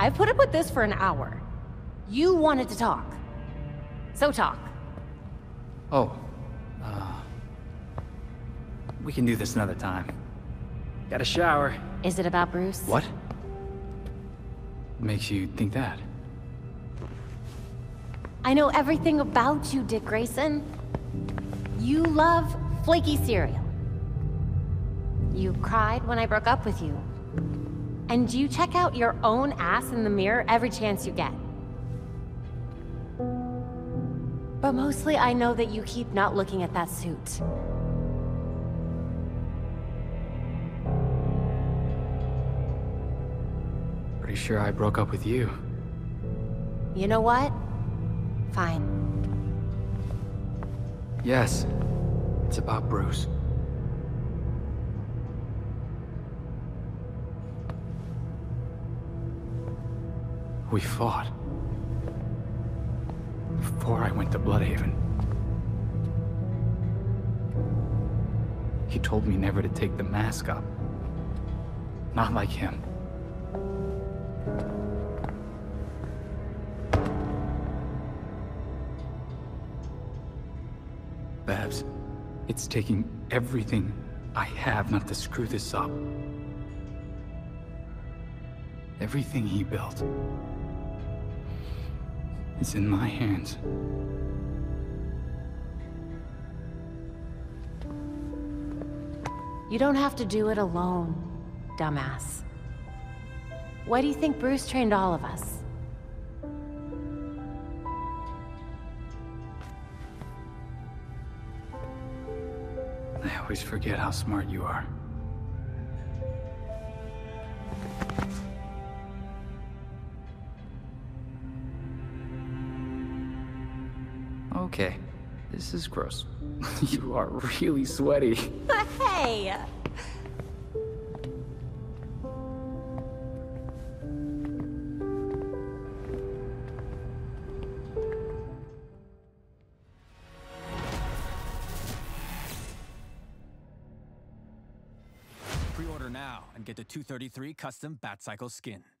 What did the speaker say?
I put up with this for an hour. You wanted to talk. So talk. Oh. We can do this another time. Got a shower. Is it about Bruce? What? Makes you think that? I know everything about you, Dick Grayson. You love flaky cereal. You cried when I broke up with you. And you check out your own ass in the mirror every chance you get. But mostly I know that you keep not looking at that suit. Pretty sure I broke up with you. You know what? Fine. Yes. It's about Bruce. We fought. Before I went to Bloodhaven. He told me never to take the mask up. Not like him. Babs, it's taking everything I have not to screw this up. Everything he built is in my hands. You don't have to do it alone, dumbass. Why do you think Bruce trained all of us? I always forget how smart you are. Okay, this is gross. You are really sweaty. Hey! Pre-order now and get the 233 custom Batcycle skin.